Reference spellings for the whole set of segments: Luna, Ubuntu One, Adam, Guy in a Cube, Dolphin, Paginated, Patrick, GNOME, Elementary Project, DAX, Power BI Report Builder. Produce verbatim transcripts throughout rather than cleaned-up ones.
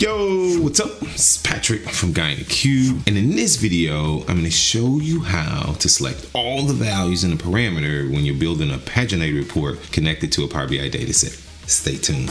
Yo, what's up? It's Patrick from Guy in a Cube, and in this video, I'm going to show you how to select all the values in a parameter when you're building a paginated report connected to a Power B I dataset. Stay tuned.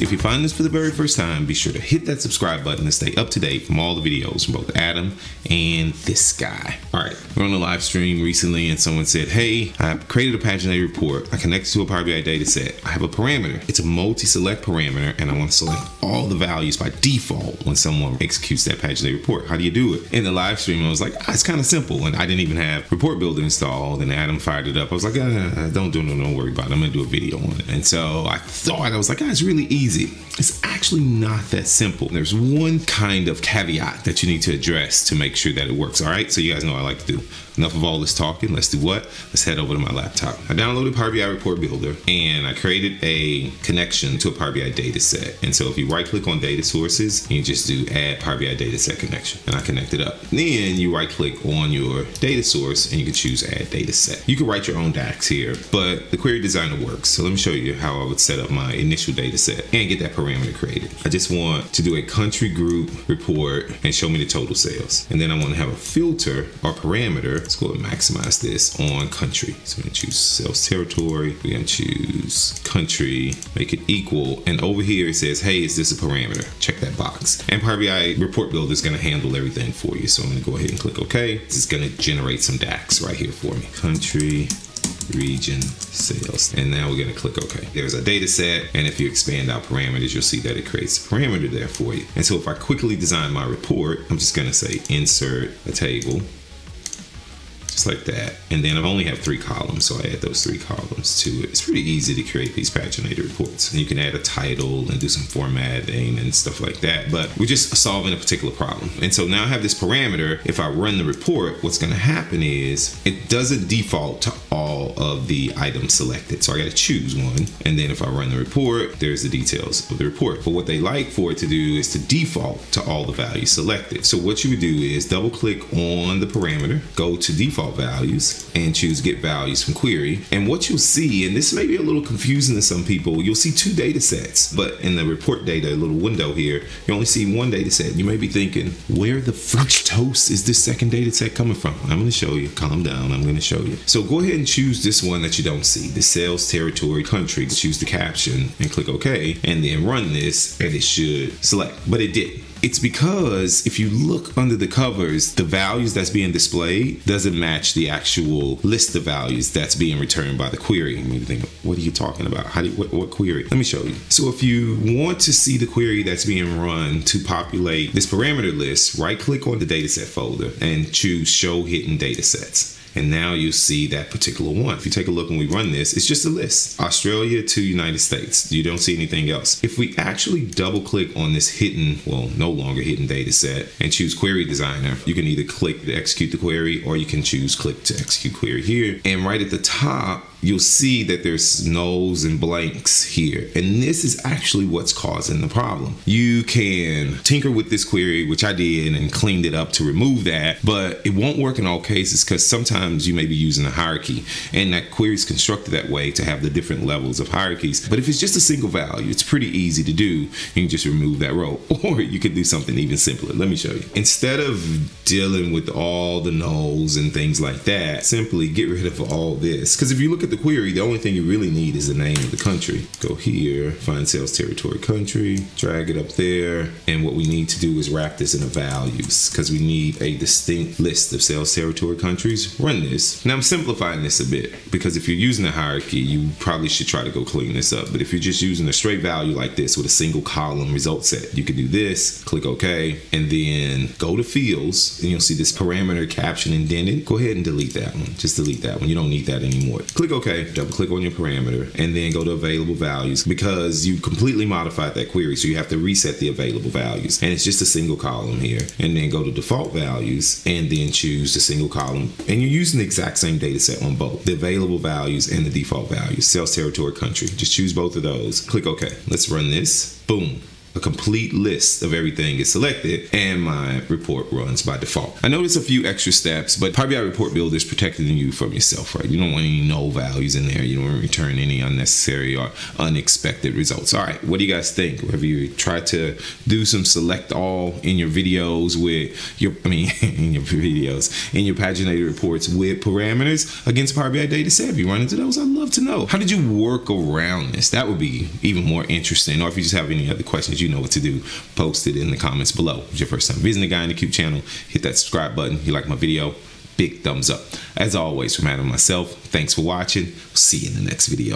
If you find this for the very first time, be sure to hit that subscribe button to stay up to date from all the videos from both Adam and this guy. All right, we're on a live stream recently and someone said, hey, I've created a paginated report. I connected to a Power B I data set. I have a parameter. It's a multi-select parameter and I want to select all the values by default when someone executes that paginated report. How do you do it? In the live stream, I was like, oh, it's kind of simple. And I didn't even have Report Builder installed and Adam fired it up. I was like, oh, don't do no, don't worry about it. I'm going to do a video on it. And so I thought, I was like, oh, it's really easy. Easy. It's actually not that simple. There's one kind of caveat that you need to address to make sure that it works. All right, so you guys know what I like to do. Enough of all this talking, let's do what? Let's head over to my laptop. I downloaded Power B I Report Builder and I created a connection to a Power B I data set. And so if you right click on data sources, you just do add Power B I data set connection and I connect it up. Then you right click on your data source and you can choose add data set. You can write your own D A X here, but the query designer works. So let me show you how I would set up my initial data set and get that parameter created. I just want to do a country group report and show me the total sales. And then I want to have a filter or parameter. Let's go and maximize this on country. So I'm going to choose sales territory. We're going to choose country, make it equal. And over here it says, hey, is this a parameter? Check that box. And Power B I Report Builder is going to handle everything for you. So I'm going to go ahead and click OK. This is going to generate some D A X right here for me. Country, region, sales, and now we're going to click OK. There's our data set, and if you expand out parameters, you'll see that it creates a parameter there for you. And so if I quickly design my report, I'm just going to say insert a table, just like that. And then I only have three columns, so I add those three columns to it. It's pretty easy to create these paginated reports. And you can add a title and do some formatting and stuff like that, but we're just solving a particular problem. And so now I have this parameter. If I run the report, what's gonna happen is it doesn't default to all of the items selected. So I gotta choose one. And then if I run the report, there's the details of the report. But what they like for it to do is to default to all the values selected. So what you would do is double click on the parameter, go to default values and choose get values from query. And what you'll see, and this may be a little confusing to some people, you'll see two data sets, but in the report data little window here, you only see one data set. You may be thinking, where the French toast is this second data set coming from? I'm going to show you. Calm down. I'm going to show you. So go ahead and choose this one that you don't see, the sales territory country. Choose the caption and click OK, and then run this and it should select, but it didn't. It's because if you look under the covers, the values that's being displayed doesn't match the actual list of values that's being returned by the query. And you think, what are you talking about? How do you, what, what query? Let me show you. So if you want to see the query that's being run to populate this parameter list, right click on the dataset folder and choose show hidden datasets. And now you see that particular one. If you take a look when we run this, it's just a list. Australia to United States. You don't see anything else. If we actually double click on this hidden, well, no longer hidden data set and choose query designer, you can either click to execute the query or you can choose click to execute query here. And right at the top, you'll see that there's no's and blanks here. And this is actually what's causing the problem. You can tinker with this query, which I did, and cleaned it up to remove that, but it won't work in all cases because sometimes you may be using a hierarchy and that query is constructed that way to have the different levels of hierarchies. But if it's just a single value, it's pretty easy to do. You can just remove that row, or you could do something even simpler. Let me show you. Instead of dealing with all the no's and things like that, simply get rid of all this. Because if you look at the query, the only thing you really need is the name of the country. Go here, find sales territory country, drag it up there, and what we need to do is wrap this in a values because we need a distinct list of sales territory countries. Run this. Now I'm simplifying this a bit because if you're using a hierarchy, you probably should try to go clean this up. But if you're just using a straight value like this with a single column result set, you can do this, click OK, and then go to fields and you'll see this parameter caption indented. Go ahead and delete that one. Just delete that one. You don't need that anymore. Click OK, double click on your parameter and then go to available values because you completely modified that query. So you have to reset the available values and it's just a single column here, and then go to default values and then choose the single column. And you're using the exact same data set on both the available values and the default values, sales territory country. Just choose both of those. Click OK. Let's run this. Boom. a complete list of everything is selected and my report runs by default. I know there's a few extra steps, but Power B I Report Builder is protecting you from yourself, right? You don't want any null values in there. You don't want to return any unnecessary or unexpected results. All right, what do you guys think? Have you tried to do some select all in your videos with your, I mean, in your videos, in your paginated reports with parameters against Power B I data set? If you run into those, I'd love to know. How did you work around this? That would be even more interesting. Or if you just have any other questions, you know what to do. Post it in the comments below. If it's your first time visiting the Guy in a Cube channel, hit that subscribe button. If you like my video, big thumbs up. As always, from Adam and myself, thanks for watching. See you in the next video.